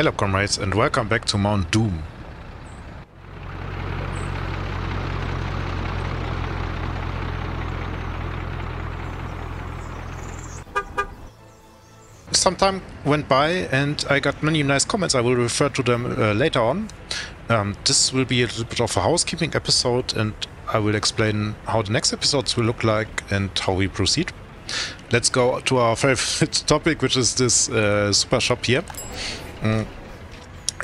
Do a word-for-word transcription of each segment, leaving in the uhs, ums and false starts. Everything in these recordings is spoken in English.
Hello comrades and welcome back to Mount Doom. Some time went by and I got many nice comments. I will refer to them uh, later on. Um, this will be a little bit of a housekeeping episode and I will explain how the next episodes will look like and how we proceed. Let's go to our favorite topic, which is this uh, super shop here. Mm.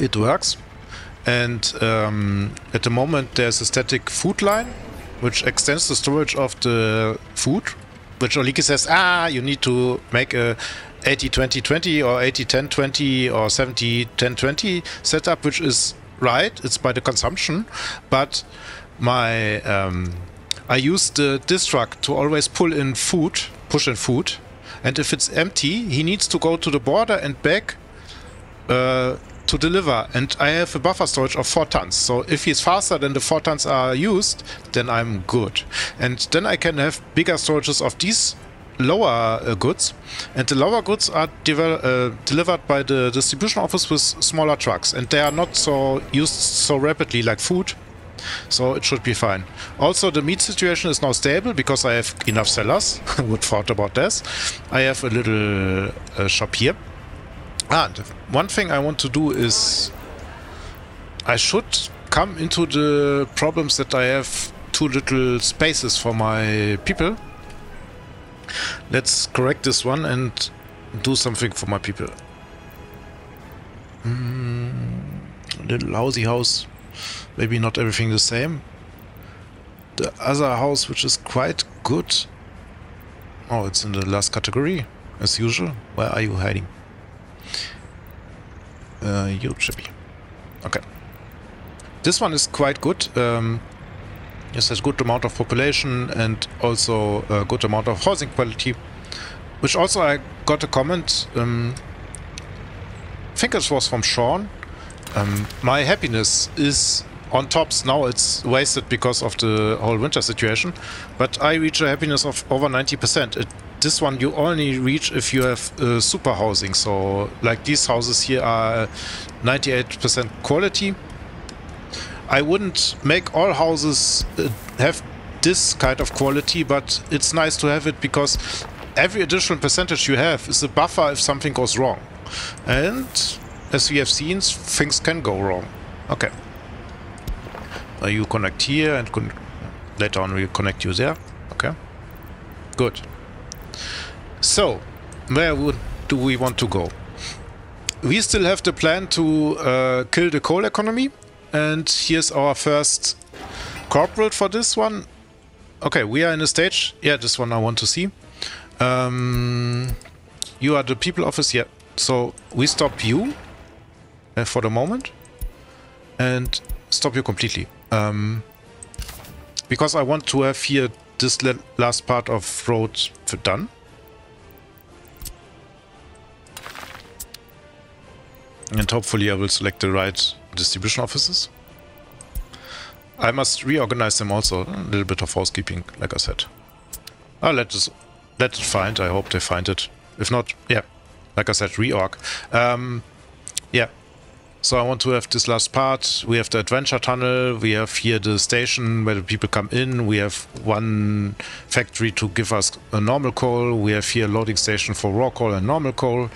It works, and um, at the moment there's a static food line which extends the storage of the food, which Oliki says, ah, you need to make a eighty twenty twenty or eighty ten twenty or seventy ten twenty setup, which is right, it's by the consumption, but my um, I use the distruct to always pull in food, push in food, and if it's empty he needs to go to the border and back Uh, to deliver, and I have a buffer storage of four tons, so if he's faster than the four tons are used, then I'm good. And then I can have bigger storages of these lower uh, goods, and the lower goods are uh, delivered by the distribution office with smaller trucks, and they are not so used so rapidly like food, so it should be fine. Also the meat situation is now stable because I have enough sellers. I would thought about this. I have a little uh, shop here. And one thing I want to do is I should come into the problems that I have too little spaces for my people. Let's correct this one and do something for my people. Mm, little housey house, maybe not everything the same. The other house, which is quite good. Oh, it's in the last category, as usual. Where are you hiding? Uh, you should be. Okay. This one is quite good. Um, it has good amount of population and also a good amount of housing quality. Which also I got a comment. Um, I think it was from Sean. Um, my happiness is on tops. Now it's wasted because of the whole winter situation. But I reach a happiness of over ninety percent. It This one you only reach if you have uh, super housing, so like these houses here are ninety-eight percent quality. I wouldn't make all houses uh, have this kind of quality, but it's nice to have it because every additional percentage you have is a buffer if something goes wrong. And as we have seen, things can go wrong. Okay. Uh, you connect here and con later on we'll connect you there. Okay. Good. So, where would, do we want to go? We still have the plan to uh, kill the coal economy, and here's our first corporate for this one. Okay, we are in a stage. Yeah, this one I want to see. Um, you are the people office, yeah. So, we stop you uh, for the moment, and stop you completely. Um, because I want to have here this last part of road done. And hopefully I will select the right distribution offices. I must reorganize them also. A little bit of housekeeping, like I said. I'll let, us, let it find. I hope they find it. If not, yeah. Like I said, reorg. Um, yeah. So I want to have this last part. We have the adventure tunnel. We have here the station where the people come in. We have one factory to give us a normal coal. We have here a loading station for raw coal and normal coal.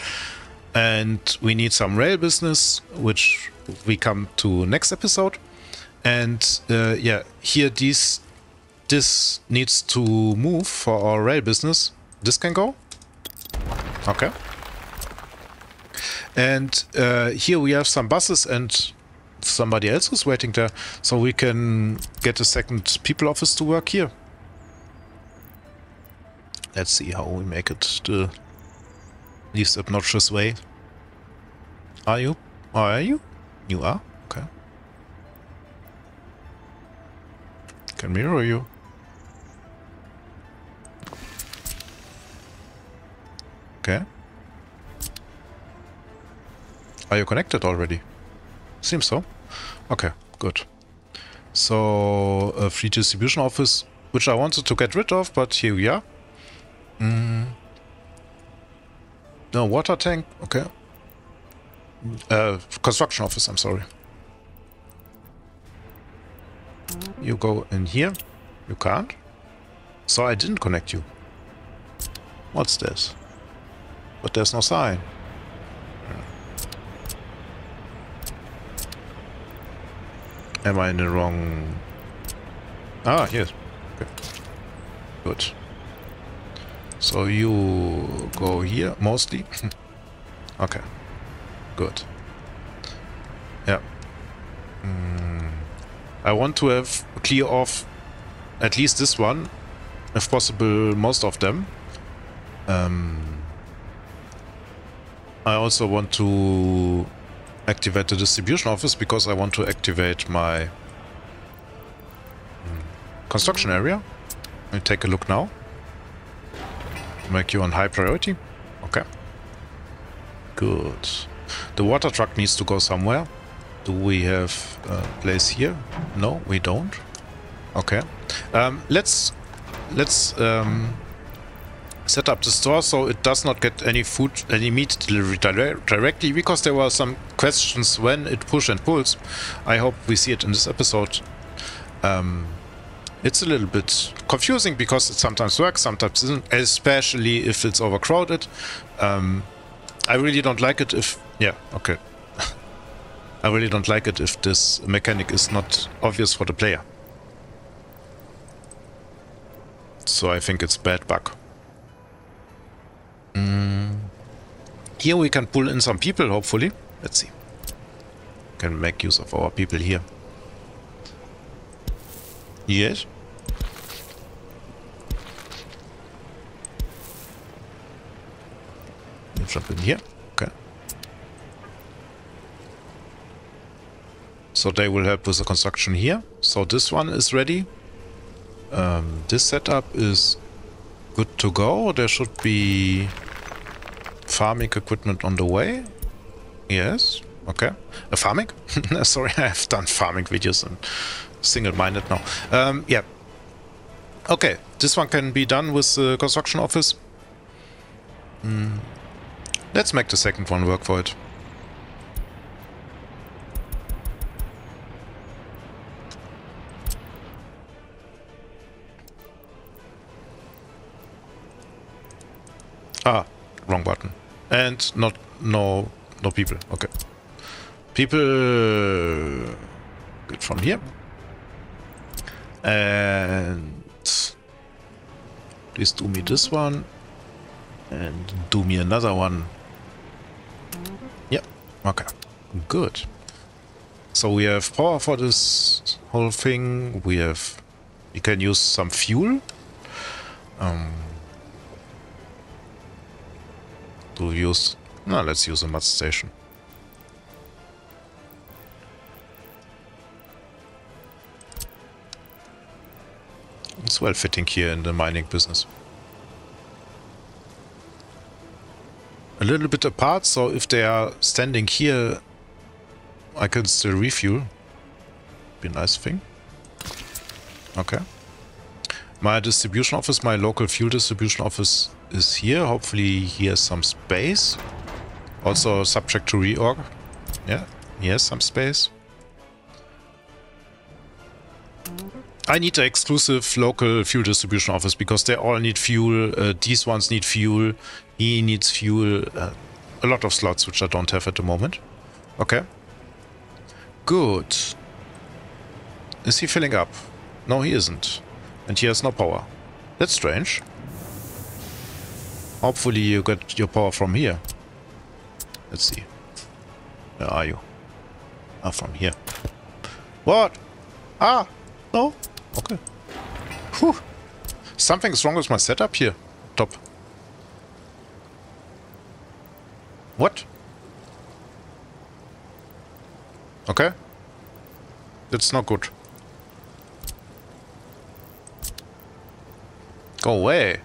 And we need some rail business, which we come to next episode. And uh, yeah, here these, this needs to move for our rail business. This can go. Okay. And uh, here we have some buses and somebody else who's waiting there. So we can get a second people office to work here. Let's see how we make it the least obnoxious way. Are you? Are you? You are? Okay. Can mirror you. Okay. Are you connected already? Seems so. Okay, good. So, a free distribution office, which I wanted to get rid of, but here we are. Mm. No water tank, okay. Uh, construction office, I'm sorry. You go in here. You can't. So I didn't connect you. What's this? But there's no sign. Am I in the wrong... Ah, yes. Okay. Good. So you go here, mostly. Okay. Good. Yeah. Mm. I want to have clear off at least this one. If possible, most of them. Um, I also want to activate the distribution office because I want to activate my construction area. I'll take a look now. Make you on high priority. Okay. Good. The water truck needs to go somewhere. Do we have a place here? No, we don't. Okay. Um, let's let's um, set up the store so it does not get any food, any meat delivery dire directly, because there were some questions when it push and pulls. I hope we see it in this episode. Um, It's a little bit confusing because it sometimes works, sometimes isn't, especially if it's overcrowded. Um, I really don't like it if... Yeah, okay. I really don't like it if this mechanic is not obvious for the player. So I think it's a bad bug. Mm. Here we can pull in some people, hopefully. Let's see. Can make use of our people here. Yes. Let's jump in here. Okay. So they will help with the construction here. So this one is ready. Um, this setup is good to go. There should be farming equipment on the way. Yes. Okay. A farming? Sorry, I have done farming videos and... single-minded now. Um, yeah. Okay, this one can be done with the construction office. Mm. Let's make the second one work for it. Ah, wrong button. And not no no people. Okay, people. Good from here. And please do me this one and do me another one. Yep, okay, good. So we have power for this whole thing. We have, we can use some fuel. Um, to use, no, let's use a mud station. It's well fitting here in the mining business. A little bit apart, so if they are standing here, I can still refuel. Be a nice thing. Okay. My distribution office, my local fuel distribution office is here. Hopefully here's some space. Also subject to reorg. Yeah, here's some space. I need an exclusive local fuel distribution office because they all need fuel. Uh, these ones need fuel. He needs fuel. Uh, a lot of slots, which I don't have at the moment. Okay. Good. Is he filling up? No, he isn't. And he has no power. That's strange. Hopefully you get your power from here. Let's see. Where are you? Ah, from here. What? Ah! No? Okay. Whew. Something is wrong with my setup here. Top. What? Okay. It's not good. Go away.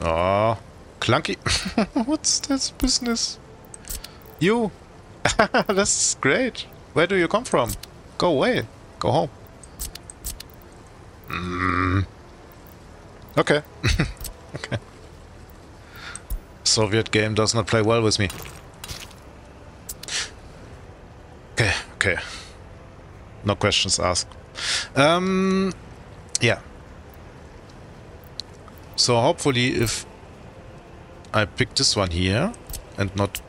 Ah, oh, clunky. What's this business? You! That's great! Where do you come from? Go away! Go home! Mm. Okay. Okay. Soviet game does not play well with me. Okay, okay. No questions asked. Um, yeah. So hopefully if I pick this one here and not...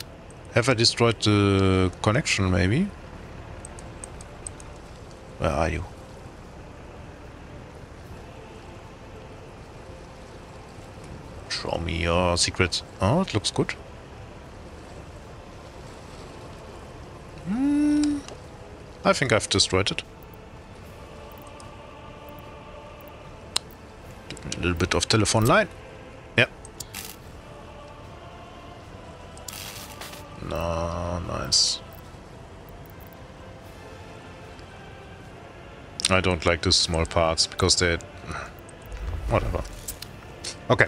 Have I destroyed the connection maybe? Where are you? Show me your secrets. Oh, it looks good. Mm, I think I've destroyed it. A little bit of telephone line. Yep. No, nice. I don't like these small parts because they... Whatever. Okay.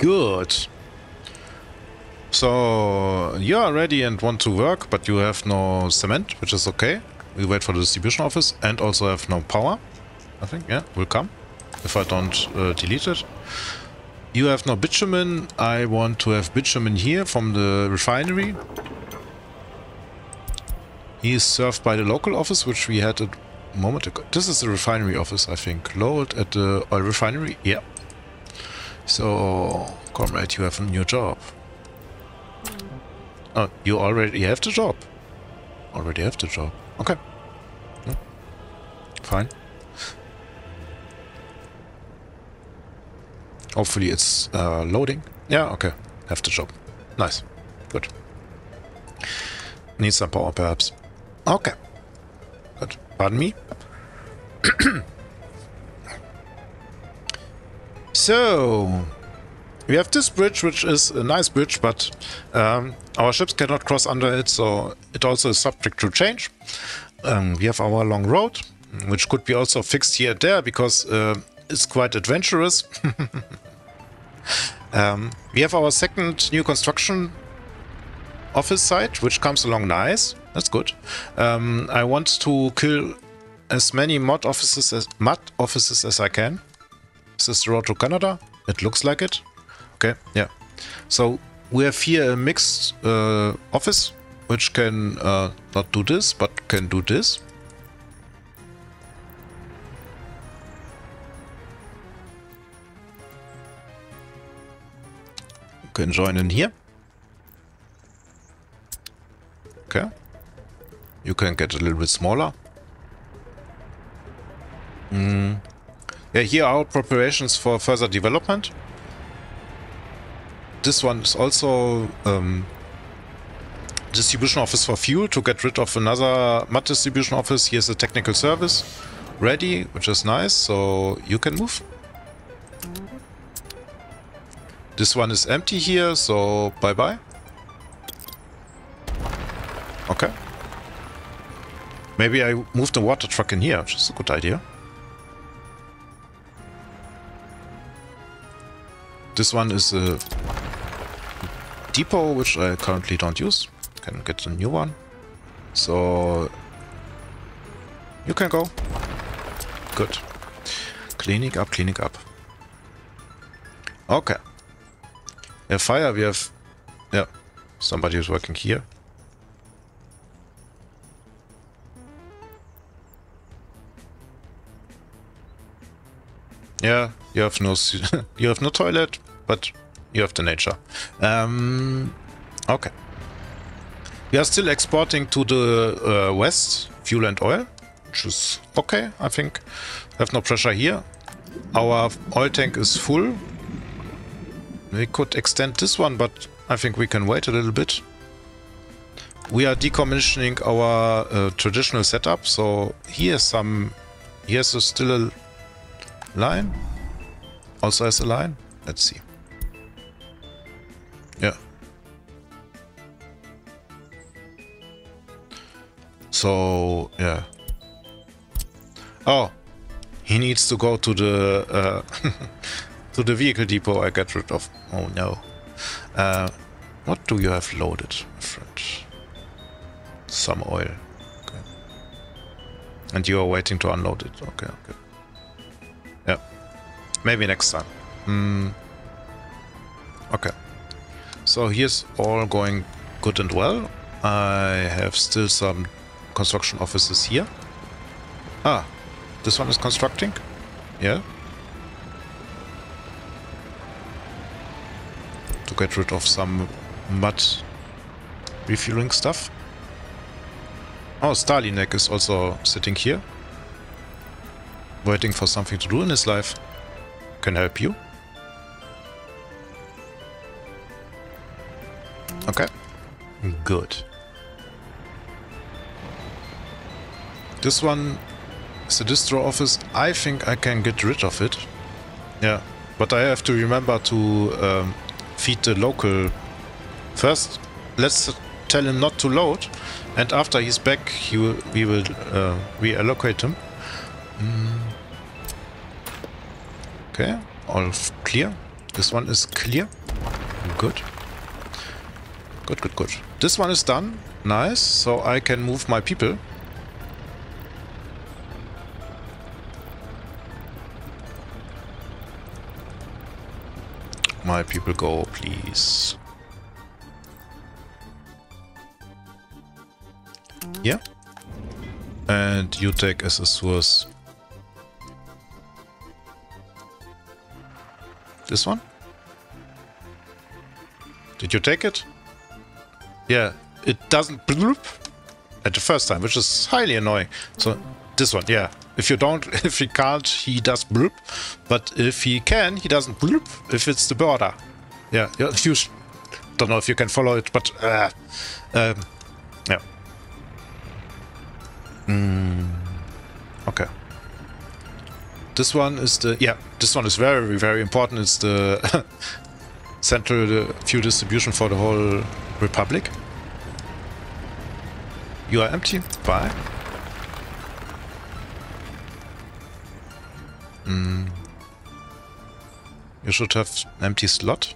Good. So you are ready and want to work, but you have no cement, which is okay. We wait for the distribution office and also have no power. I think, yeah, will come if I don't uh, delete it. You have no bitumen. I want to have bitumen here from the refinery. He is served by the local office, which we had a moment ago. This is the refinery office, I think. Load at the oil refinery. Yeah. So, comrade, you have a new job. Oh, you already have the job. Already have the job. Okay. Yeah. Fine. Hopefully it's uh, loading. Yeah, okay. Have the job. Nice. Good. Need some power, perhaps. Okay. Good. Pardon me. So, we have this bridge, which is a nice bridge, but um, our ships cannot cross under it, so it also is subject to change. Um, we have our long road, which could be also fixed here and there, because uh, it's quite adventurous. um, we have our second new construction office site, which comes along nice. That's good. Um, I want to kill as many mod offices as, mod offices as I can. Is this the road to Canada? It looks like it. Okay, yeah. So we have here a mixed uh, office, which can uh, not do this, but can do this. You can join in here. Okay. You can get a little bit smaller. Mm. Yeah, here are our preparations for further development. This one is also um, distribution office for fuel to get rid of another mud distribution office. Here's the technical service ready, which is nice, so you can move. This one is empty here, so bye-bye. Okay. Maybe I moved the water truck in here, which is a good idea. This one is a depot, which I currently don't use. Can get a new one. So you can go. Good. Cleaning up, cleaning up. Okay. A fire, we have... Yeah, somebody is working here. Yeah, you have no you have no toilet, but you have the nature. Um, okay. We are still exporting to the uh, west fuel and oil, which is okay, I think. Have no pressure here. Our oil tank is full. We could extend this one, but I think we can wait a little bit. We are decommissioning our uh, traditional setup, so here's some. Here's a still a line also has a line. Let's see. Yeah. So yeah. Oh, he needs to go to the uh, to the vehicle depot. I get rid of. Oh no. Uh, what do you have loaded, my friend? Some oil. Okay. And you are waiting to unload it. Okay. Okay. Yep. Maybe next time. Mm. Okay. So here's all going good and well. I have still some construction offices here. Ah, this one is constructing? Yeah. To get rid of some mud refueling stuff. Oh, Starlinek is also sitting here. Waiting for something to do in his life. Can help you. Okay. Good. This one is the distro office. I think I can get rid of it. Yeah. But I have to remember to um, feed the local. First, let's tell him not to load. And after he's back, he will, we will uh, reallocate him. Mm. Okay, all clear. This one is clear. Good. Good, good, good. This one is done. Nice. So I can move my people. My people go, please. Yeah. And you take as a source. This one? Did you take it? Yeah, it doesn't bloop at the first time, which is highly annoying. So this one, yeah. If you don't, if he can't, he does bloop. But if he can, he doesn't bloop if it's the border. Yeah, if you don't know if you can follow it, but uh, um, yeah. Mm. Okay. This one is the yeah. This one is very very important. It's the central fuel distribution for the whole republic. You are empty. Bye. Mm. You should have an empty slot.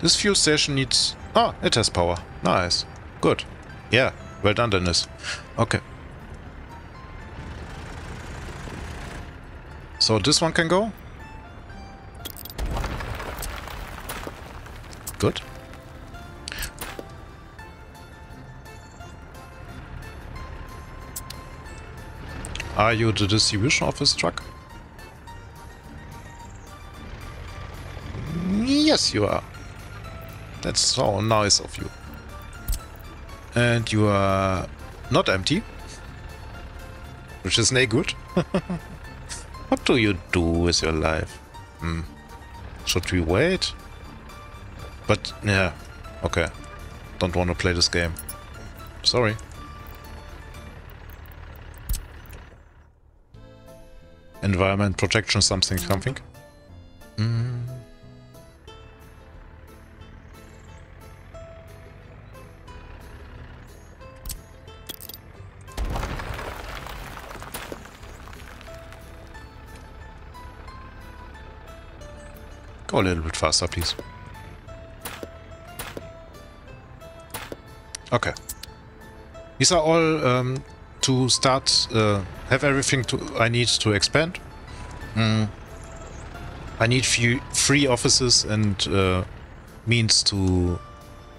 This fuel station needs. Ah, oh, it has power. Nice. Good. Yeah, well done, Dennis. Okay. So this one can go. Good. Are you the distribution office truck? Yes, you are. That's so nice of you. And you are not empty, which is nay good. What do you do with your life? Hmm. Should we wait? But yeah, okay. Don't want to play this game. Sorry. Environment protection, something, something. Mm. Go a little bit faster, please. Okay. These are all um, to start, uh, have everything to, I need to expand. Mm. I need few free offices and uh, means to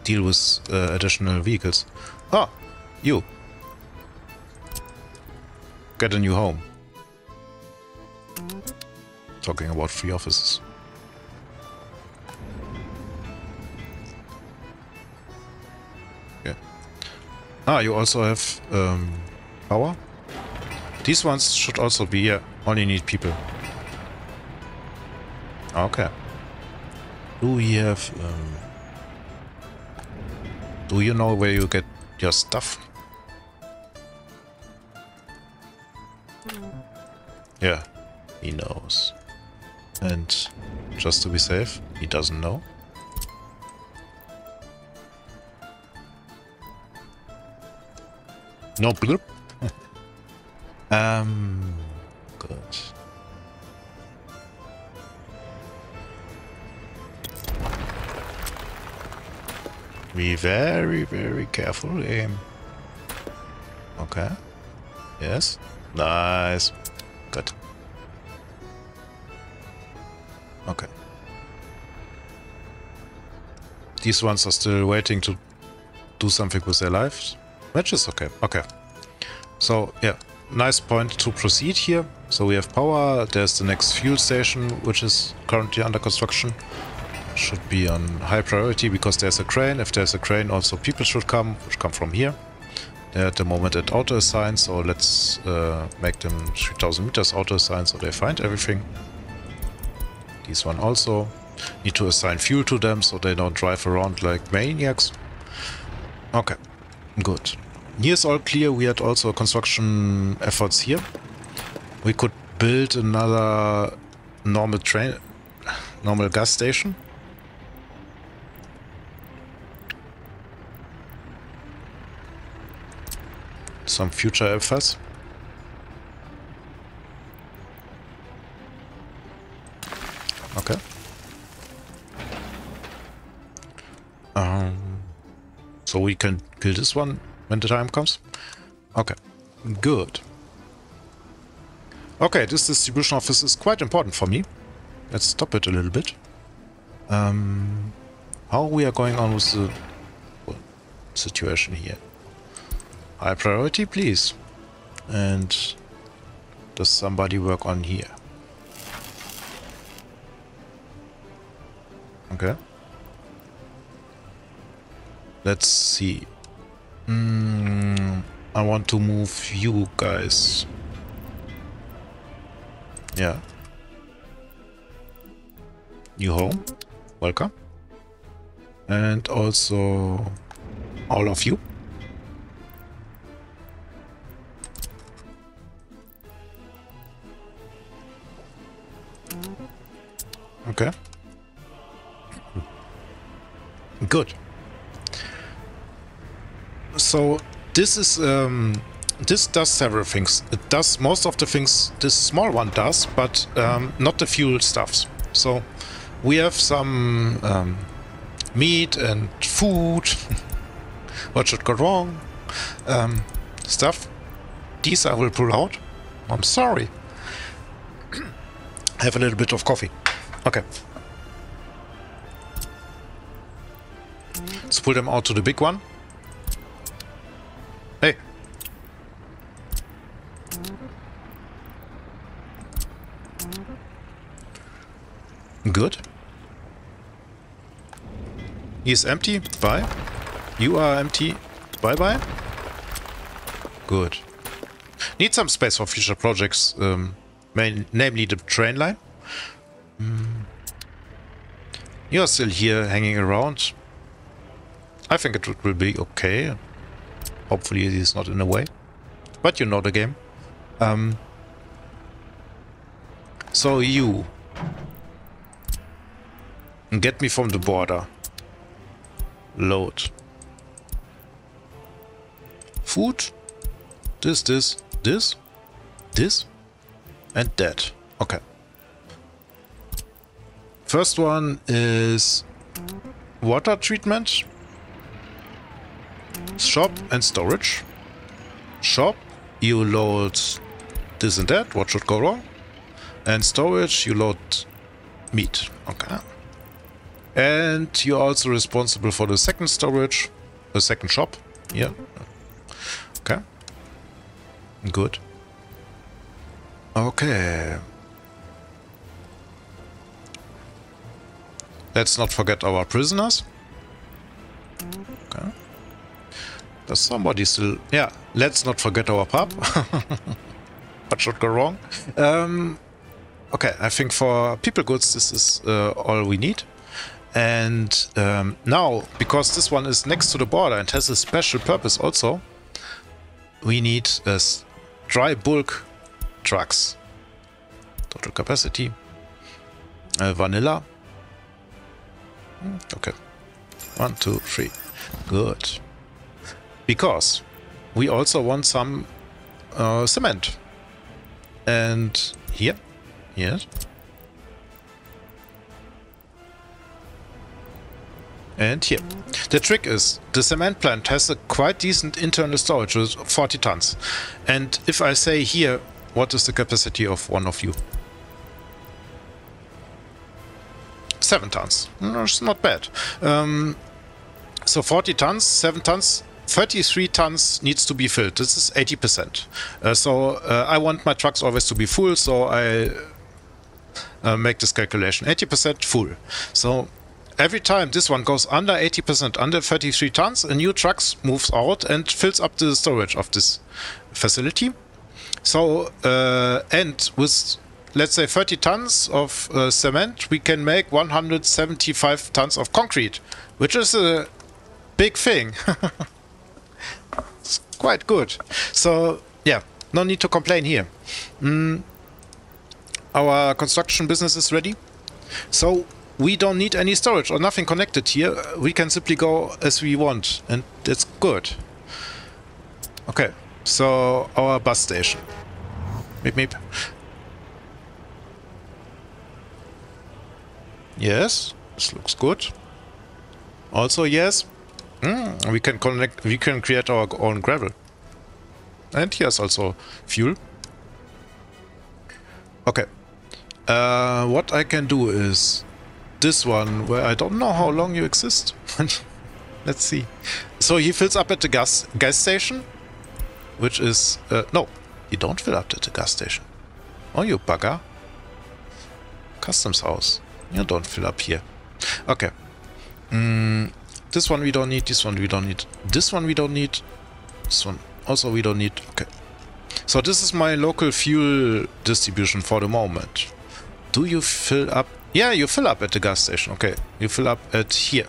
deal with uh, additional vehicles. Ah, you. Get a new home. Talking about free offices. Ah, you also have um, power. These ones should also be here. Only need people. Okay. Do we have... Um, do you know where you get your stuff? Yeah, he knows. And just to be safe, he doesn't know. No blip. um, good. Be very, very careful, aim. Okay. Yes. Nice. Good. Okay. These ones are still waiting to do something with their lives. Which is okay. Okay. So, yeah. Nice point to proceed here. So we have power. There's the next fuel station, which is currently under construction. Should be on high priority because there's a crane. If there's a crane, also people should come, which come from here. They're at the moment at auto-assign, so let's uh, make them three thousand meters auto-assign so they find everything. This one also. Need to assign fuel to them so they don't drive around like maniacs. Okay, good. Here's all clear. We had also construction efforts here. We could build another normal train, normal gas station. Some future efforts. Okay. Um, so we can kill this one when the time comes. Okay, good. Okay, this distribution office is quite important for me. Let's stop it a little bit. Um, how we are going on with the well, situation here? High priority, please. And does somebody work on here? Okay. Let's see. Mm, I want to move you guys. Yeah. New home. Welcome. And also all of you. Okay. Good. So this is um, this does several things. It does most of the things this small one does, but um, not the fuel stuffs. So we have some um, meat and food. What should go wrong? Um, stuff. These I will pull out. I'm sorry. Have a little bit of coffee. Okay. Let's pull them out to the big one. Hey. Good. He is empty. Bye. You are empty. Bye-bye. Good. Need some space for future projects, um, main, namely the train line. Mm. You are still here hanging around. I think it will be okay. Hopefully it is not in a way. But you know the game. Um, so you. Get me from the border. Load. Food. This, this, this, this, and that. Okay. First one is water treatment, shop and storage. Shop, you load this and that, what should go wrong? And storage, you load meat. Okay. And you're also responsible for the second storage, the second shop. Yeah. Okay. Good. Okay. Let's not forget our prisoners. Okay. Does somebody still... Yeah, let's not forget our pub. What should go wrong? Um, okay, I think for people goods this is uh, all we need. And um, now, because this one is next to the border and has a special purpose also, we need uh, dry bulk trucks. Total capacity. Uh, vanilla. Okay. One, two, three. Good. Because we also want some uh, cement. And here. Yes. And here. The trick is, the cement plant has a quite decent internal storage of forty tons. And if I say here, what is the capacity of one of you? seven tons. It's not bad. Um, so forty tons, seven tons, thirty-three tons needs to be filled. This is eighty percent. Uh, so uh, I want my trucks always to be full, so I uh, make this calculation. eighty percent full. So every time this one goes under eighty percent, under thirty-three tons, a new truck moves out and fills up the storage of this facility. So, uh, and with, let's say, thirty tons of uh, cement, we can make one hundred seventy-five tons of concrete, which is a big thing. It's quite good. So, yeah, no need to complain here. Mm, our construction business is ready. So we don't need any storage or nothing connected here. We can simply go as we want, and that's good. Okay, so our bus station. Meep meep. Yes, this looks good. Also, yes, mm, we can connect. We can create our own gravel. And here's also fuel. Okay. Uh, what I can do is this one, where I don't know how long you exist. Let's see. So he fills up at the gas gas station, which is uh, no, you don't fill up at the gas station. Oh, you bugger! Customs house. You don't fill up here. Okay. Mm, this one we don't need. This one we don't need. This one we don't need. This one also we don't need. Okay. So this is my local fuel distribution for the moment. Do you fill up? Yeah, you fill up at the gas station. Okay, you fill up at here.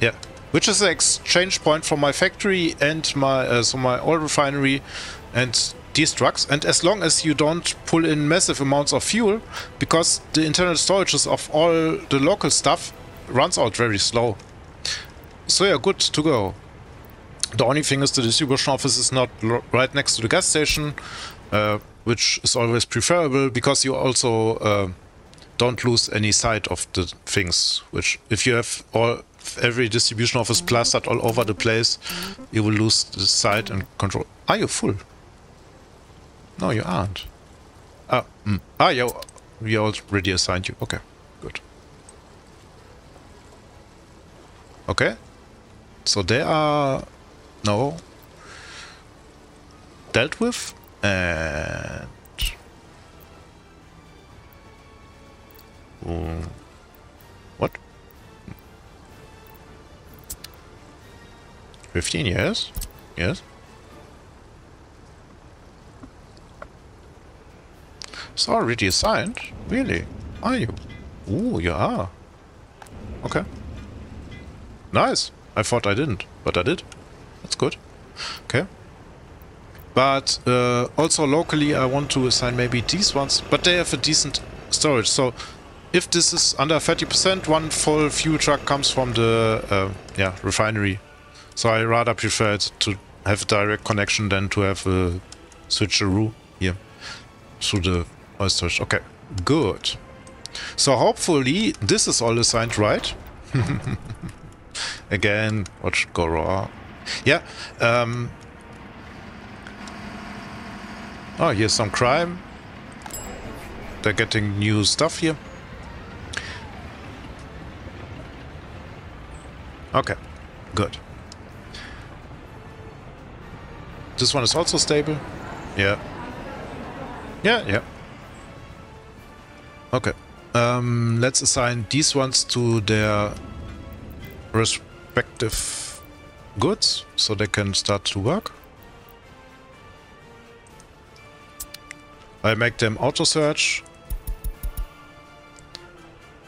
Yeah, which is the exchange point for my factory and my uh, so my oil refinery and these trucks. And as long as you don't pull in massive amounts of fuel, because the internal storages of all the local stuff runs out very slow. So yeah, good to go. The only thing is the distribution office is not right next to the gas station, uh, which is always preferable, because you also uh, don't lose any sight of the things, which if you have all every distribution office plastered all over the place, you will lose the sight and control. Are you full? No, you aren't. Ah, mm. ah yeah, we already assigned you. Okay, good. Okay, so they are... No. Dealt with, and mm. what? Fifteen years, yes. It's already assigned, really? Are you? Oh, you are. Okay. Nice. I thought I didn't, but I did. That's good. Okay. But uh, also locally I want to assign maybe these ones, but they have a decent storage. So if this is under thirty percent, one full fuel truck comes from the uh, yeah refinery. So I rather prefer it to have a direct connection than to have a switcheroo here through the oil storage. Okay, good. So hopefully this is all assigned right. Again, what should go wrong? Yeah. Um, oh, here's some crime. They're getting new stuff here. Okay, good. This one is also stable. Yeah. Yeah, yeah. Okay. Um, let's assign these ones to their respective goods, so they can start to work. I make them auto search.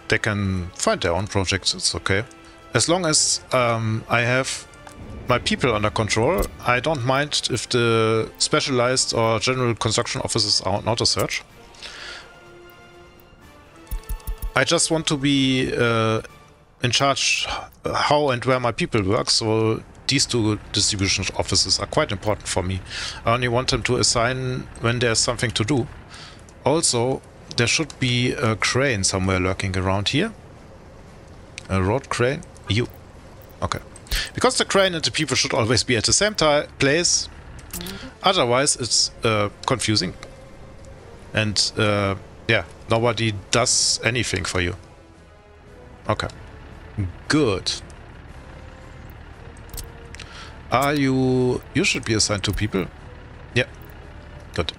They can find their own projects, it's okay. As long as um, I have my people under control, I don't mind if the specialized or general construction offices are on auto search. I just want to be uh, in charge how and where my people work, so these two distribution offices are quite important for me. I only want them to assign when there's something to do. Also, there should be a crane somewhere lurking around here. A road crane? You. Okay. Because the crane and the people should always be at the same place. Otherwise, it's uh, confusing. And, uh, yeah, nobody does anything for you. Okay. Good. Are you... You should be assigned to people. Yeah. Good.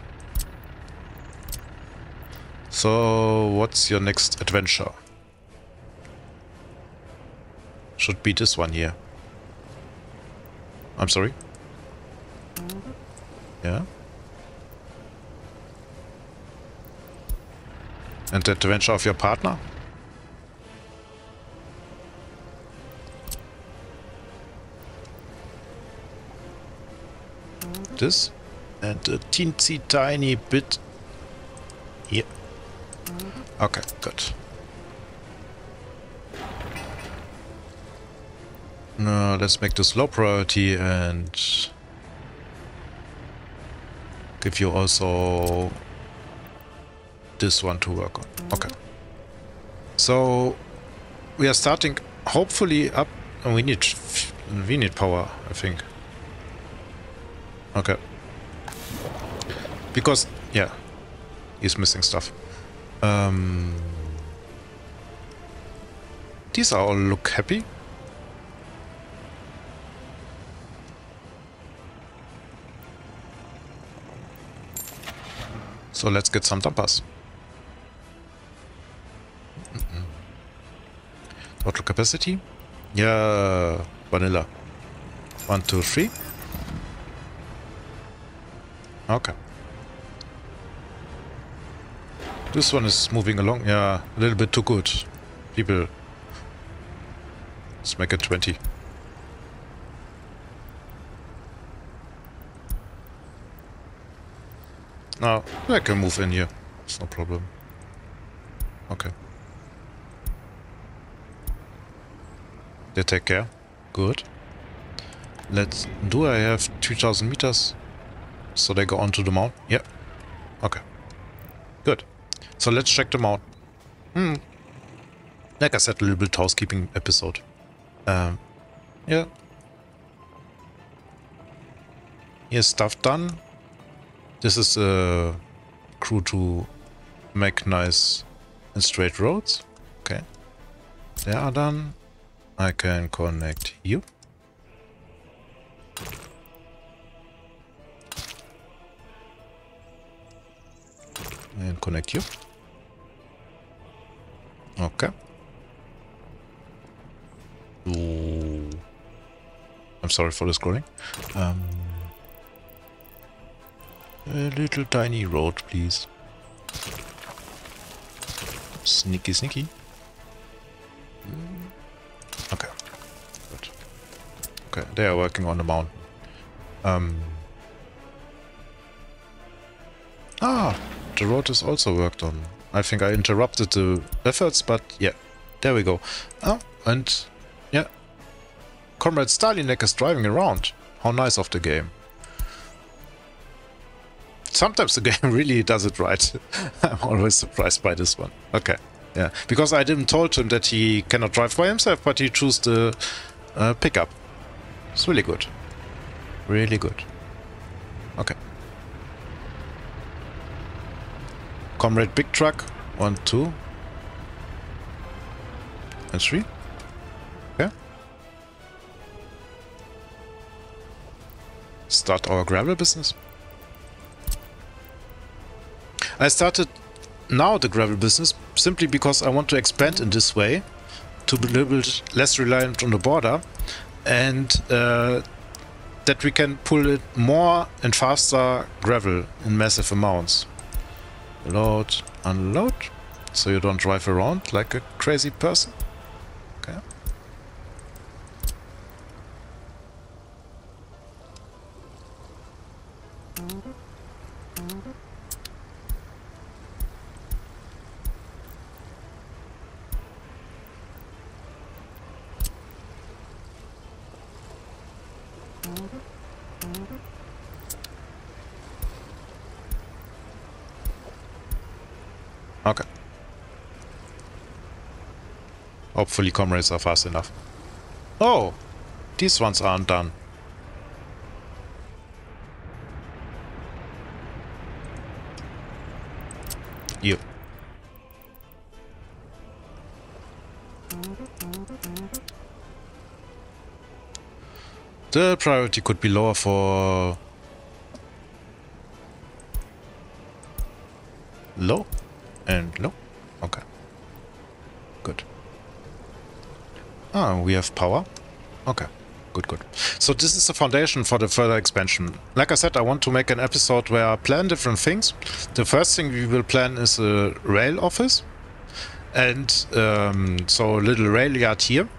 So, what's your next adventure? Should be this one here. I'm sorry? Yeah? And the adventure of your partner? This? And a teensy tiny bit here. Okay, good. No, let's make this low priority and give you also this one to work on. Okay. So we are starting hopefully up, and we need we need power, I think. Okay. Because yeah, he's missing stuff. Um, these all look happy. So let's get some dumpers. Mm-mm. Total capacity? Yeah, vanilla. One, two, three. Okay. This one is moving along, yeah, a little bit too good. People. Let's make it twenty. Now, I can move in here. It's no problem. Okay. They take care. Good. Let's... Do I have two thousand meters? So they go onto the mount? Yeah. Okay. Good. So let's check them out. Hmm. Like I said, a little bit housekeeping episode. Um, yeah. Here's stuff done. This is a crew to make nice and straight roads. Okay. They are done. I can connect you. And connect you. Okay. Ooh. I'm sorry for the scrolling. Um, a little tiny road, please. Sneaky, sneaky. Okay. Good. Okay, they are working on the mountain. Um. Ah, the road is also worked on. I think I interrupted the efforts, but yeah, there we go. Oh, and yeah, Comrade Stalinek is driving around. How nice of the game. Sometimes the game really does it right. I'm always surprised by this one. Okay, yeah, because I didn't told him that he cannot drive by himself, but he chose the uh, pickup. It's really good, really good. Okay. Comrade Big Truck, one, two, and three. Okay. Start our gravel business. I started now the gravel business simply because I want to expand in this way to be a little bit less reliant on the border, and uh, that we can pull it more and faster gravel in massive amounts. Load, unload, so you don't drive around like a crazy person. Okay. Hopefully comrades are fast enough. Oh! These ones aren't done. You. The priority could be lower for... low and low. Okay. Good. Ah, we have power. Okay. Good, good. So this is the foundation for the further expansion. Like I said, I want to make an episode where I plan different things. The first thing we will plan is a rail office. And um, so a little rail yard here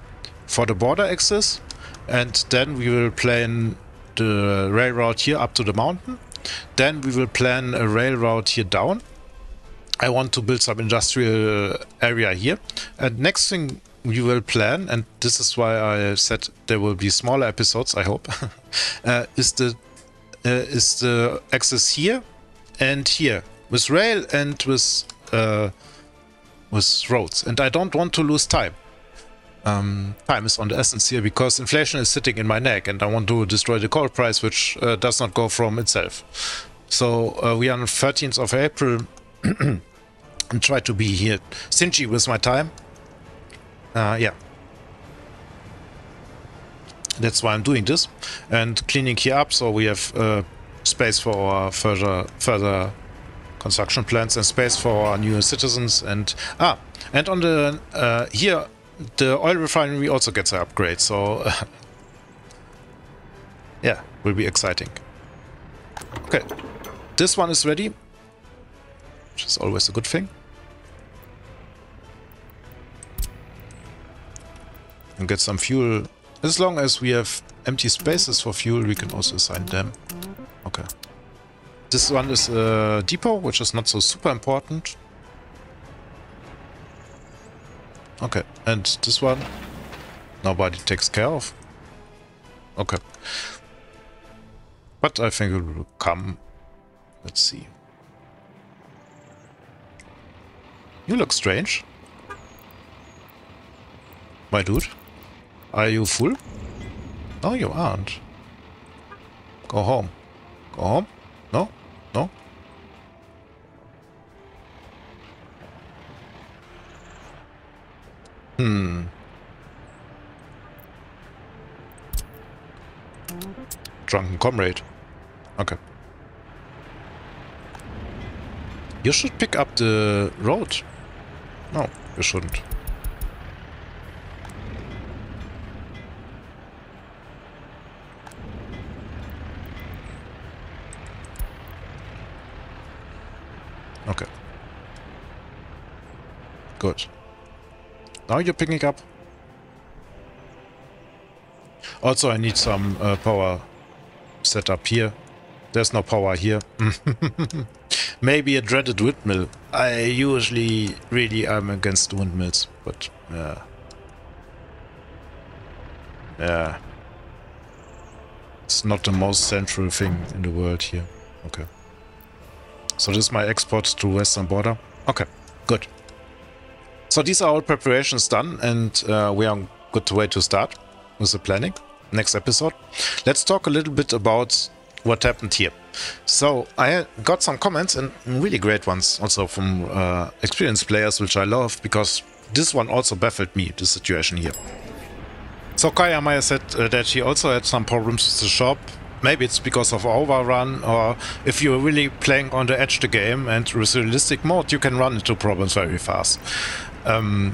for the border axis. And then we will plan the railroad here up to the mountain. Then we will plan a railroad here down. I want to build some industrial area here. And next thing we will plan, and this is why I said there will be smaller episodes, I hope, uh, is the uh, is the axis here and here with rail and with uh, with roads. And I don't want to lose time. Um, time is on the essence here because inflation is sitting in my neck, and I want to destroy the coal price, which uh, does not go from itself. So uh, we are on the thirteenth of April. And try to be here stingy with my time. Uh, yeah, that's why I'm doing this and cleaning here up, so we have uh, space for our further further construction plans and space for our new citizens. And ah, and on the uh, here the oil refinery also gets an upgrade. So uh, yeah, will be exciting. Okay, this one is ready. Which is always a good thing. And get some fuel. As long as we have empty spaces for fuel, we can also assign them. Okay. This one is a depot, which is not so super important. Okay, and this one nobody takes care of. Okay. But I think it will come. Let's see. You look strange. My dude. Are you full? No, you aren't. Go home. Go home? No? No? Hmm. Drunken comrade. Okay. You should pick up the road. No, you shouldn't. Okay. Good. Now you're picking up. Also, I need some uh, power set up here. There's no power here. Maybe a dreaded windmill. I usually really am against windmills, but yeah. Yeah. It's not the most central thing in the world here. Okay. So this is my export to western border. Okay, good. So these are all preparations done, and uh, we are on good way to start with the planning. Next episode. Let's talk a little bit about what happened here. So I got some comments, and really great ones also from uh, experienced players, which I love, because this one also baffled me, the situation here. So Kayamaya said uh, that she also had some problems with the shop. Maybe it's because of overrun, or if you're really playing on the edge of the game and with realistic mode, you can run into problems very fast. Um,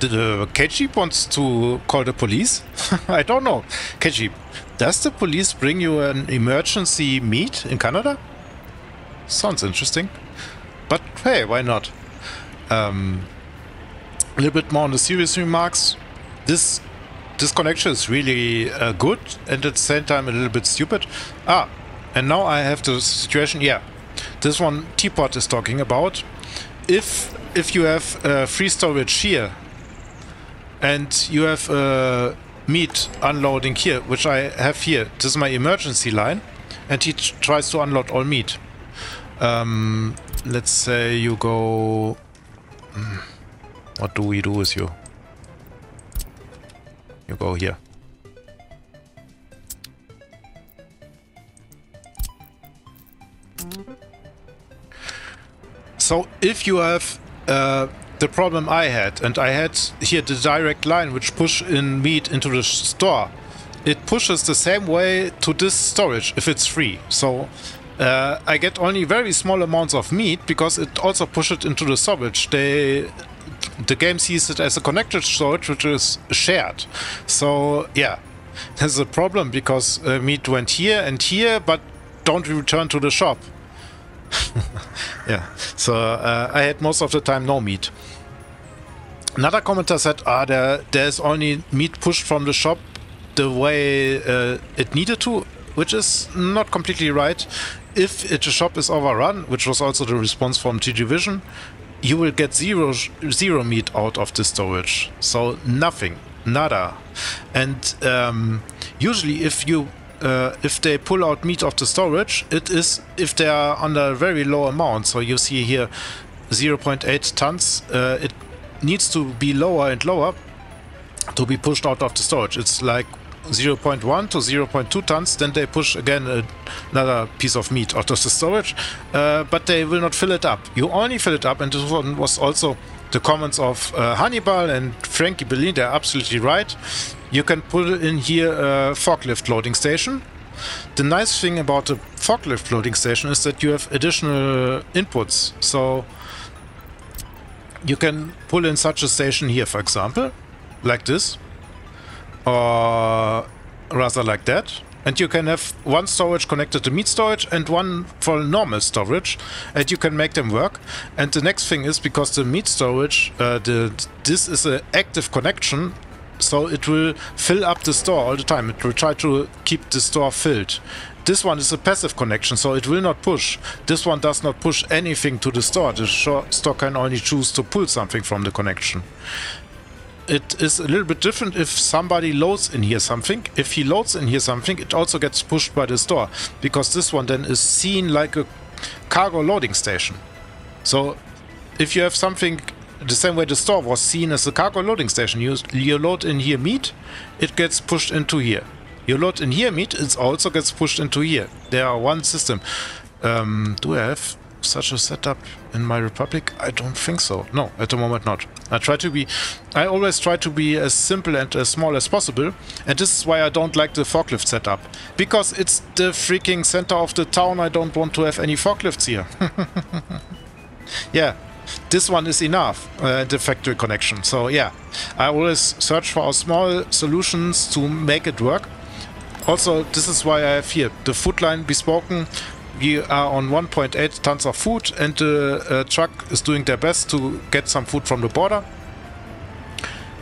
the K G wants to call the police? I don't know. K G, does the police bring you an emergency meet in Canada? Sounds interesting. But hey, why not? Um, a little bit more on the serious remarks. This this connection is really uh, good, and at the same time a little bit stupid. Ah, and now I have the situation. Yeah, this one Teapot is talking about. If if you have uh, free storage here, and you have uh, meat unloading here, which I have here. This is my emergency line, and he tries to unload all meat. Um, let's say you go... What do we do with you? You go here. So if you have uh, the problem I had, and I had here the direct line which push in meat into the store, it pushes the same way to this storage if it's free. So uh, I get only very small amounts of meat because it also pushes into the storage. They, the game sees it as a connected storage which is shared. So yeah, that's a problem because uh, meat went here and here, but don't return to the shop. Yeah, so uh, I had most of the time no meat. Another commenter said, ah, there, there's only meat pushed from the shop the way uh, it needed to, which is not completely right. If it, the shop is overrun, which was also the response from T G Vision, you will get zero, zero meat out of the storage. So nothing, nada. And um, usually if you Uh, if they pull out meat of the storage, it is if they are under a very low amount. So you see here zero point eight tons. Uh, it needs to be lower and lower to be pushed out of the storage. It's like zero point one to zero point two tons. Then they push again a, another piece of meat out of the storage, uh, but they will not fill it up. You only fill it up, and this one was also the comments of uh, Hannibal and Frankie Berlin. They're absolutely right. You can put in here a forklift loading station. The nice thing about the forklift loading station is that you have additional inputs. So you can pull in such a station here, for example, like this, or rather like that. And you can have one storage connected to meat storage and one for normal storage, and you can make them work. And the next thing is, because the meat storage, uh, the, this is an active connection, so it will fill up the store all the time. It will try to keep the store filled. This one is a passive connection, so it will not push. This one does not push anything to the store. The store can only choose to pull something from the connection. It is a little bit different if somebody loads in here something. If he loads in here something, it also gets pushed by the store, because this one then is seen like a cargo loading station. So if you have something the same way the store was seen as a cargo loading station. You, you load in here meat, it gets pushed into here. You load in here meat, it also gets pushed into here. They are one system. Um, do I have such a setup in my Republic? I don't think so. No, at the moment not. I try to be... I always try to be as simple and as small as possible. And this is why I don't like the forklift setup. Because it's the freaking center of the town. I don't want to have any forklifts here. Yeah. This one is enough, uh, the factory connection. So yeah, I always search for small solutions to make it work. Also, this is why I have here the food line bespoken. We are on one point eight tons of food, and the uh, truck is doing their best to get some food from the border.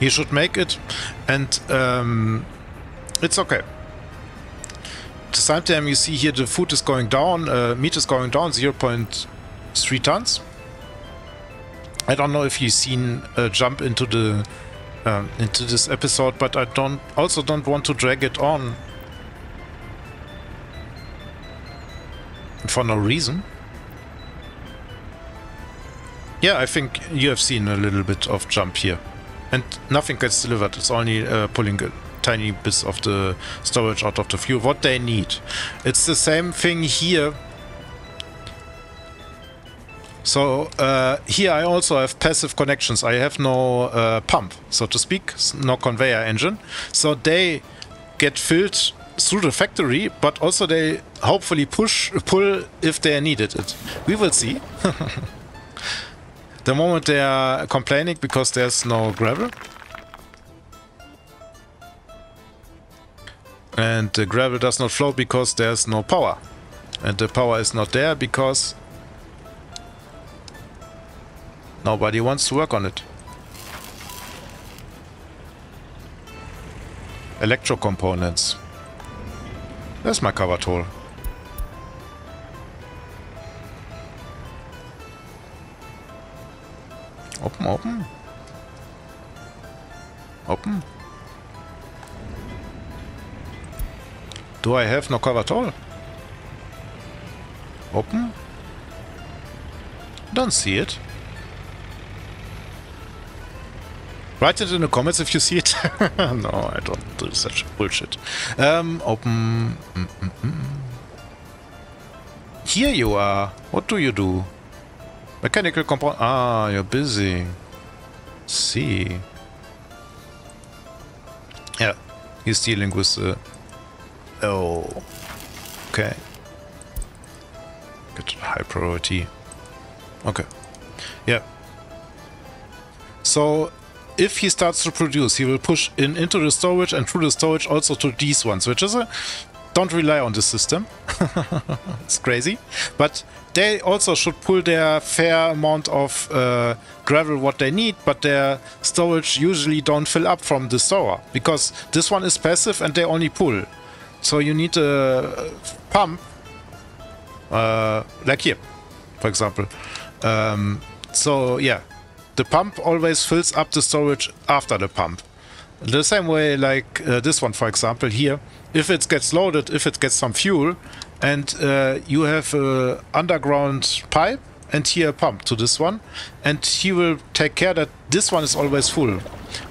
He should make it, and um, it's okay. At the same time, you see here the food is going down, uh, meat is going down, zero point three tons. I don't know if you've seen a jump into the um, into this episode, but I don't also don't want to drag it on for no reason. Yeah, I think you have seen a little bit of jump here, and nothing gets delivered. It's only uh, pulling a tiny bits of the storage out of the fuel what they need. It's the same thing here. So uh, here I also have passive connections. I have no uh, pump, so to speak, no conveyor engine. So they get filled through the factory, but also they hopefully push, pull if they needed it. We will see. The moment they are complaining because there's no gravel. And the gravel does not flow because there's no power. And the power is not there because nobody wants to work on it. Electro components. There's my covered hole. Open, open. Open. Do I have no covered hole? Open. Don't see it. Write it in the comments if you see it. No, I don't do such bullshit. Um, open... Mm -mm. Here you are. What do you do? Mechanical component... Ah, you're busy. See. Yeah, he's dealing with the... Oh. Okay. Good, high priority. Okay. Yeah. So, if he starts to produce, he will push in into the storage and through the storage also to these ones, which is a... Don't rely on the system. It's crazy. But they also should pull their fair amount of uh, gravel what they need, but their storage usually don't fill up from the store, because this one is passive and they only pull. So you need a pump, uh, like here, for example. Um, so yeah, the pump always fills up the storage after the pump. The same way like uh, this one, for example, here. If it gets loaded, if it gets some fuel, and uh, you have an underground pipe and here a pump to this one, and he will take care that this one is always full.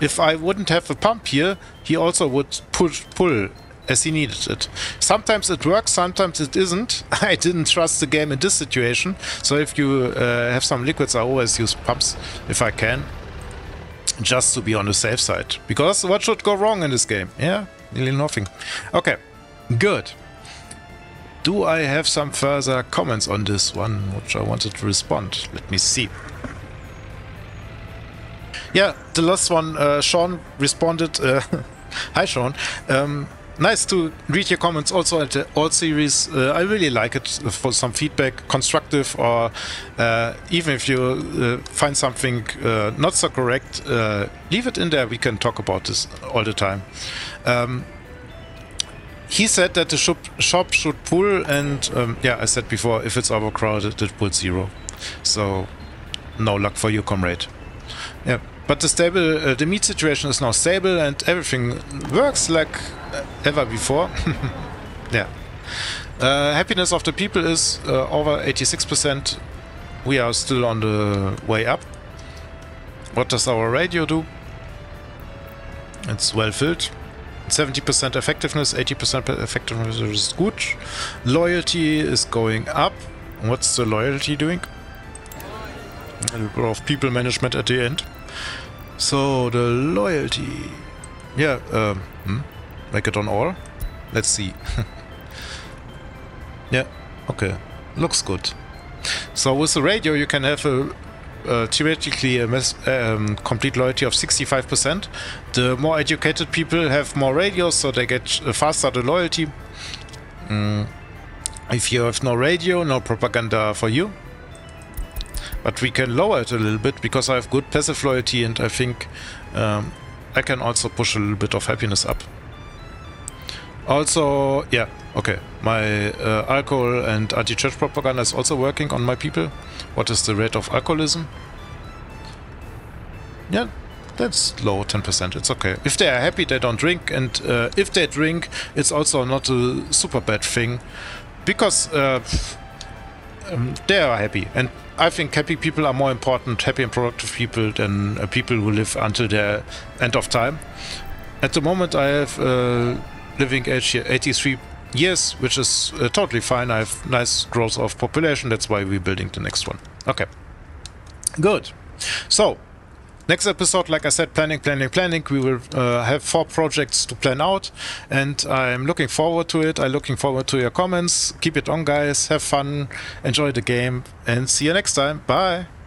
If I wouldn't have a pump here, he also would push, pull as he needed it. Sometimes it works, sometimes it isn't. I didn't trust the game in this situation, so if you uh, have some liquids, I always use pumps if I can, just to be on the safe side. Because what should go wrong in this game? Yeah. Nearly nothing. Okay, good. Do I have some further comments on this one, which I wanted to respond? Let me see. Yeah, the last one, uh, Sean responded. Uh, Hi, Sean. Um, nice to read your comments also at the old series. Uh, I really like it for some feedback, constructive, or uh, even if you uh, find something uh, not so correct, uh, leave it in there. We can talk about this all the time. Um, he said that the shop, shop should pull, and um, yeah, I said before, if it's overcrowded, it pulls zero. So, no luck for you, comrade. Yeah, but the stable, uh, the meat situation is now stable, and everything works like ever before. Yeah. Uh, happiness of the people is uh, over eighty-six percent. We are still on the way up. What does our radio do? It's well filled. seventy percent effectiveness, eighty percent effectiveness is good. Loyalty is going up. What's the loyalty doing? A little of people management at the end. So the loyalty... Yeah, um, hmm. Make it on all. Let's see. Yeah, okay. Looks good. So with the radio you can have a... Uh, theoretically a mess, um, complete loyalty of sixty-five percent. The more educated people have more radios, so they get faster the loyalty. Mm. If you have no radio, no propaganda for you. But we can lower it a little bit, because I have good passive loyalty, and I think um, I can also push a little bit of happiness up. Also, yeah, okay, my uh, alcohol and anti-church propaganda is also working on my people. What is the rate of alcoholism? Yeah, that's low, ten percent, it's okay. If they are happy, they don't drink, and uh, if they drink, it's also not a super bad thing, because uh, um, they are happy, and I think happy people are more important, happy and productive people, than uh, people who live until their end of time. At the moment I have... Uh, living age here eighty-three years, which is uh, totally fine. I have nice growth of population, that's why we're building the next one. Okay, good. So, next episode, like I said, planning, planning, planning. We will uh, have four projects to plan out, and I'm looking forward to it. I'm looking forward to your comments. Keep it on, guys. Have fun, enjoy the game, and see you next time. Bye.